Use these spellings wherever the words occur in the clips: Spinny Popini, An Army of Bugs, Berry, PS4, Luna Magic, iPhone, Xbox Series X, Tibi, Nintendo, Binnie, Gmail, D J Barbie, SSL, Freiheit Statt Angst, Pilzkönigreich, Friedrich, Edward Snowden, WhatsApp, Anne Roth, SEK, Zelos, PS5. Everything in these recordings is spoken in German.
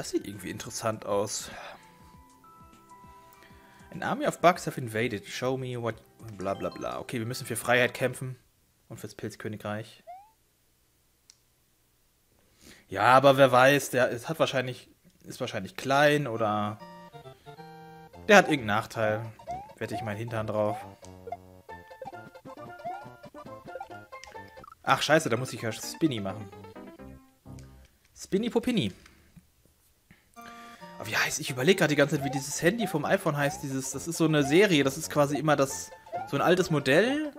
Das sieht irgendwie interessant aus. An Army of Bugs have invaded. Show me what... Bla bla bla. Okay, wir müssen für Freiheit kämpfen. Und fürs Pilzkönigreich. Ja, aber wer weiß, der hat wahrscheinlich... Ist wahrscheinlich klein oder... Der hat irgendeinen Nachteil. Wette ich meinen Hintern drauf. Ach, scheiße, da muss ich ja Spinny machen. Spinny Popini. Aber wie heißt... Ich überlege gerade die ganze Zeit, wie dieses Handy vom iPhone heißt. Dieses... Das ist so eine Serie. Das ist quasi immer das... So ein altes Modell.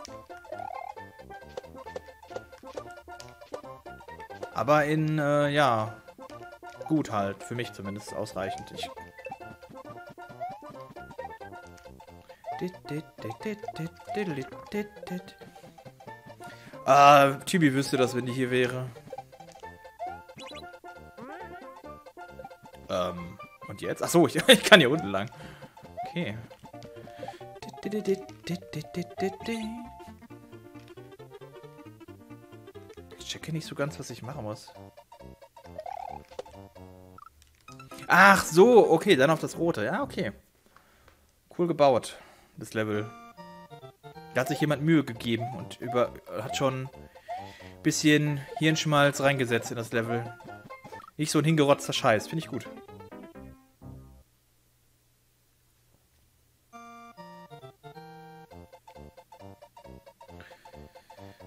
Aber in... ja... Gut halt. Für mich zumindest ausreichend. Ich... Ah, Tibi wüsste das, wenn die hier wäre. Und jetzt? Achso, ich kann hier unten lang. Okay. Ich checke nicht so ganz, was ich machen muss. Ach so, okay, dann auf das Rote. Ja, okay. Cool gebaut, das Level. Da hat sich jemand Mühe gegeben und hat schon ein bisschen Hirnschmalz reingesetzt in das Level. Nicht so ein hingerotzter Scheiß, finde ich gut.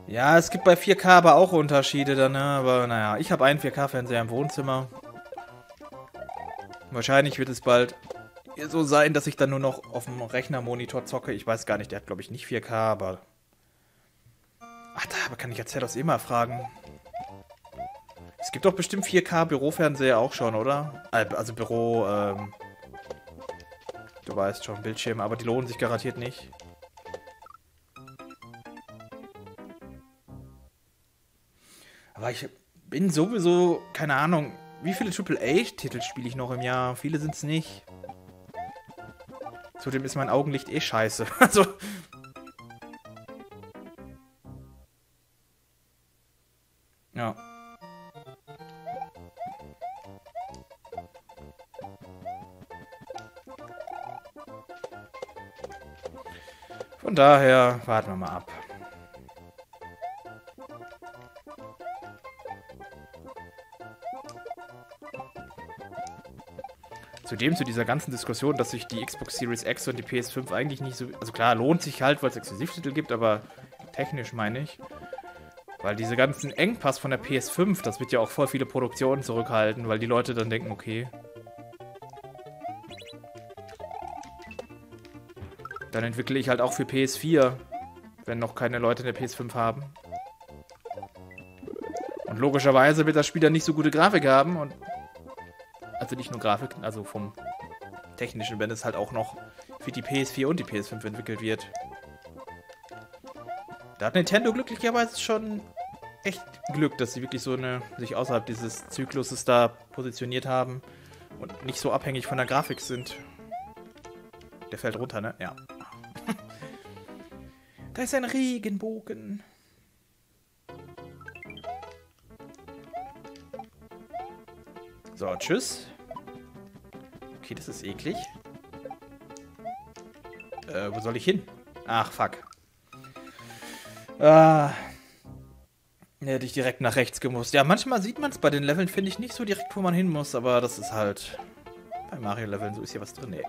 Ja, es gibt bei 4K aber auch Unterschiede dann, ne? Aber naja, ich habe einen 4K-Fernseher im Wohnzimmer. Wahrscheinlich wird es bald so sein, dass ich dann nur noch auf dem Rechnermonitor zocke. Ich weiß gar nicht, der hat glaube ich nicht 4K, aber... Ach, da kann ich ja Zelos immer fragen. Es gibt doch bestimmt 4K-Bürofernseher auch schon, oder? Also Büro, du weißt schon, Bildschirme, aber die lohnen sich garantiert nicht. Aber ich bin sowieso, keine Ahnung, wie viele AAA-Titel spiele ich noch im Jahr? Viele sind es nicht. Zudem ist mein Augenlicht eh scheiße. Also... Ja. Von daher warten wir mal ab. Zudem zu dieser ganzen Diskussion, dass sich die Xbox Series X und die PS5 eigentlich nicht so... Also klar, lohnt sich halt, weil es Exklusivtitel gibt, aber technisch meine ich. Weil diese ganzen Engpass von der PS5, das wird ja auch voll viele Produktionen zurückhalten, weil die Leute dann denken, okay... Dann entwickle ich halt auch für PS4, wenn noch keine Leute eine PS5 haben. Und logischerweise wird das Spiel dann nicht so gute Grafik haben und... Also nicht nur Grafik, also vom Technischen, wenn es halt auch noch für die PS4 und die PS5 entwickelt wird. Da hat Nintendo glücklicherweise schon echt Glück, dass sie wirklich so eine, sich außerhalb dieses Zykluses da positioniert haben und nicht so abhängig von der Grafik sind. Der fällt runter, ne? Ja. Da ist ein Regenbogen. So, tschüss. Okay, das ist eklig. Wo soll ich hin? Ach, fuck. Hätte ich direkt nach rechts gemusst. Ja, manchmal sieht man es bei den Leveln, finde ich, nicht so direkt, wo man hin muss, aber das ist halt... Bei Mario-Leveln, so ist hier was drin, ey.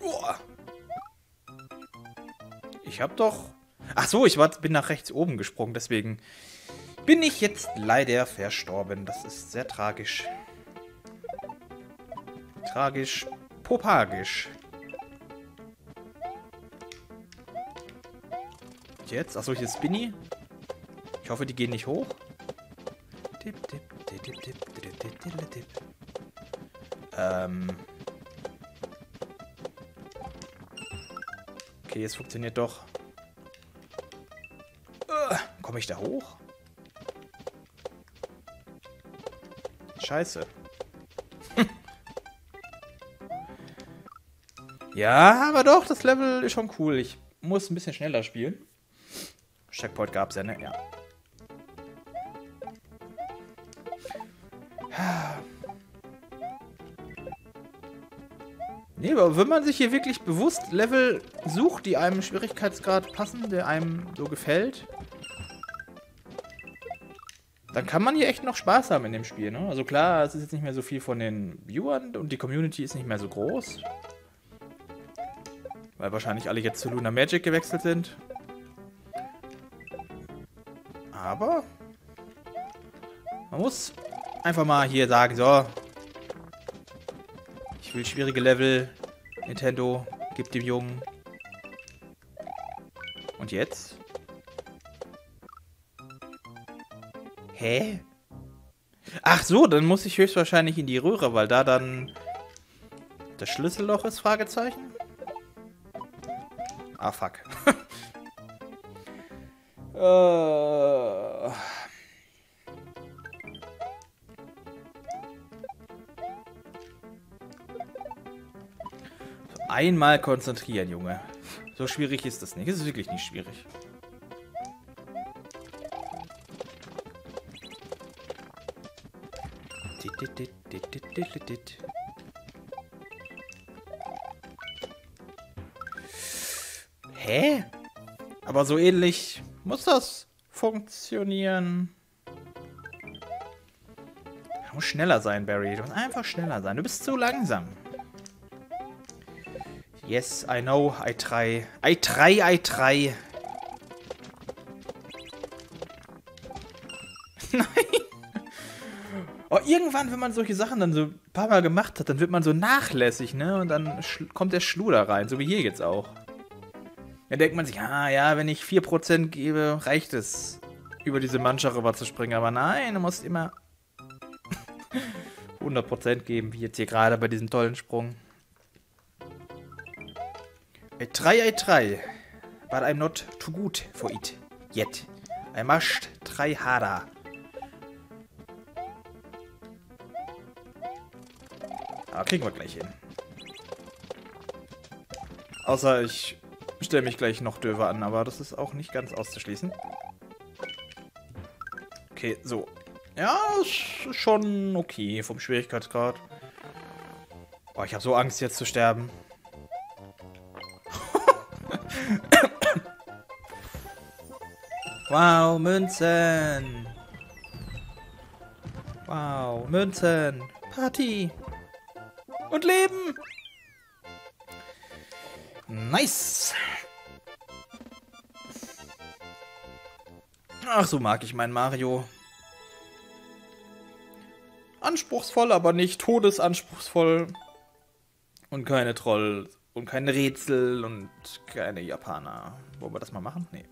Uah. Ich hab doch... Ach so, bin nach rechts oben gesprungen, deswegen bin ich jetzt leider verstorben. Das ist sehr tragisch. Tragisch, popagisch. Jetzt, achso, hier ist Binnie. Ich hoffe, die gehen nicht hoch. Okay, es funktioniert doch. Komme ich da hoch? Scheiße. Ja, aber doch, das Level ist schon cool. Ich muss ein bisschen schneller spielen. Checkpoint gab's ja, ne? Ja. Nee, aber wenn man sich hier wirklich bewusst Level sucht, die einem Schwierigkeitsgrad passen, der einem so gefällt, dann kann man hier echt noch Spaß haben in dem Spiel, ne? Also klar, es ist jetzt nicht mehr so viel von den Viewern und die Community ist nicht mehr so groß. Weil wahrscheinlich alle jetzt zu Luna Magic gewechselt sind. Aber man muss einfach mal hier sagen, so, ich will schwierige Level, Nintendo, gib dem Jungen. Und jetzt? Hä? Ach so, dann muss ich höchstwahrscheinlich in die Röhre, weil da dann das Schlüsselloch ist, Fragezeichen? Ah, fuck. Einmal konzentrieren, Junge. So schwierig ist das nicht. Es ist wirklich nicht schwierig. Hä? Aber so ähnlich muss das funktionieren. Du musst schneller sein, Berry. Du musst einfach schneller sein. Du bist zu langsam. Yes, I know. I try. I try, I try. Nein. Oh, irgendwann, wenn man solche Sachen dann so ein paar Mal gemacht hat, dann wird man so nachlässig, ne? Und dann kommt der Schluder rein, so wie hier jetzt auch. Dann denkt man sich, ah ja, wenn ich 4% gebe, reicht es, über diese Mannschaft rüber zu springen. Aber nein, du musst immer 100% geben, wie jetzt hier gerade bei diesem tollen Sprung. I try, but I'm not too good for it yet. I must try harder. Aber kriegen wir gleich hin. Außer ich stelle mich gleich noch döver an, aber das ist auch nicht ganz auszuschließen. Okay, so. Ja, ist schon okay vom Schwierigkeitsgrad. Oh, ich habe so Angst jetzt zu sterben. Wow, Münzen. Wow, Münzen. Party. Und Leben. Nice. Ach, so mag ich meinen Mario. Anspruchsvoll, aber nicht todesanspruchsvoll. Und keine Trolls. Und keine Rätsel und keine Japaner. Wollen wir das mal machen? Nee.